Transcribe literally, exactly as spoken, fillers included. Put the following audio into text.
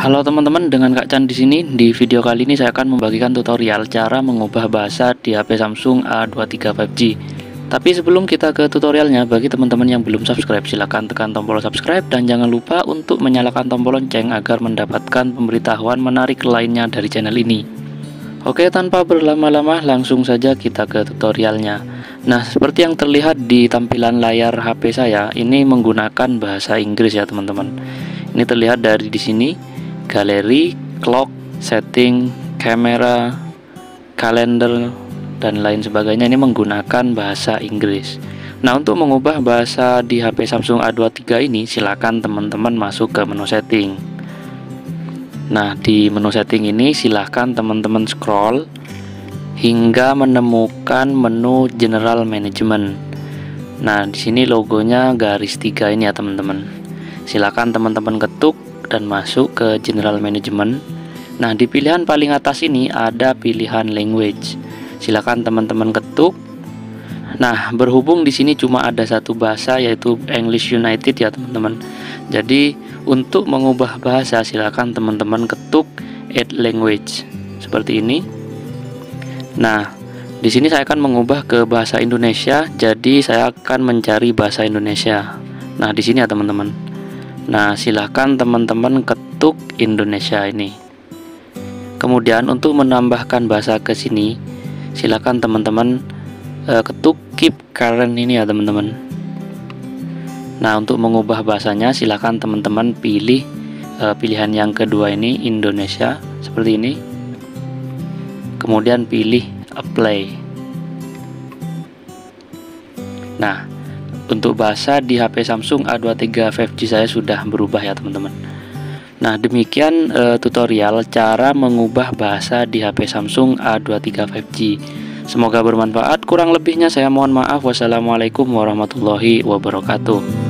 Halo teman-teman, dengan Kak Chan di sini. Di video kali ini saya akan membagikan tutorial cara mengubah bahasa di H P Samsung A dua puluh tiga lima G. Tapi sebelum kita ke tutorialnya, bagi teman-teman yang belum subscribe silahkan tekan tombol subscribe dan jangan lupa untuk menyalakan tombol lonceng agar mendapatkan pemberitahuan menarik lainnya dari channel ini. Oke, tanpa berlama-lama langsung saja kita ke tutorialnya. Nah, seperti yang terlihat di tampilan layar H P saya, ini menggunakan bahasa Inggris ya teman-teman. Ini terlihat dari di sini galeri, clock, setting, kamera, kalender, dan lain sebagainya. Ini menggunakan bahasa Inggris. Nah, untuk mengubah bahasa di H P Samsung A dua puluh tiga ini, silakan teman-teman masuk ke menu setting. Nah, di menu setting ini silakan teman-teman scroll hingga menemukan menu General Management. Nah, di sini logonya garis tiga ini ya teman-teman. Silakan teman-teman ketuk dan masuk ke General Management. Nah, di pilihan paling atas ini ada pilihan language. Silakan teman-teman ketuk. Nah, berhubung di sini cuma ada satu bahasa yaitu English United ya teman-teman. Jadi untuk mengubah bahasa silakan teman-teman ketuk add language seperti ini. Nah, di sini saya akan mengubah ke bahasa Indonesia. Jadi saya akan mencari bahasa Indonesia. Nah, di sini ya teman-teman. Nah, silahkan teman-teman ketuk Indonesia ini. Kemudian untuk menambahkan bahasa ke sini, silahkan teman-teman e, ketuk keep current ini ya teman-teman. Nah, untuk mengubah bahasanya silahkan teman-teman pilih e, pilihan yang kedua ini, Indonesia, seperti ini. Kemudian pilih apply. Nah, untuk bahasa di H P Samsung A dua puluh tiga lima G saya sudah berubah ya teman-teman. Nah, demikian e, tutorial cara mengubah bahasa di H P Samsung A dua puluh tiga lima G. Semoga bermanfaat. Kurang lebihnya saya mohon maaf. Wassalamualaikum warahmatullahi wabarakatuh.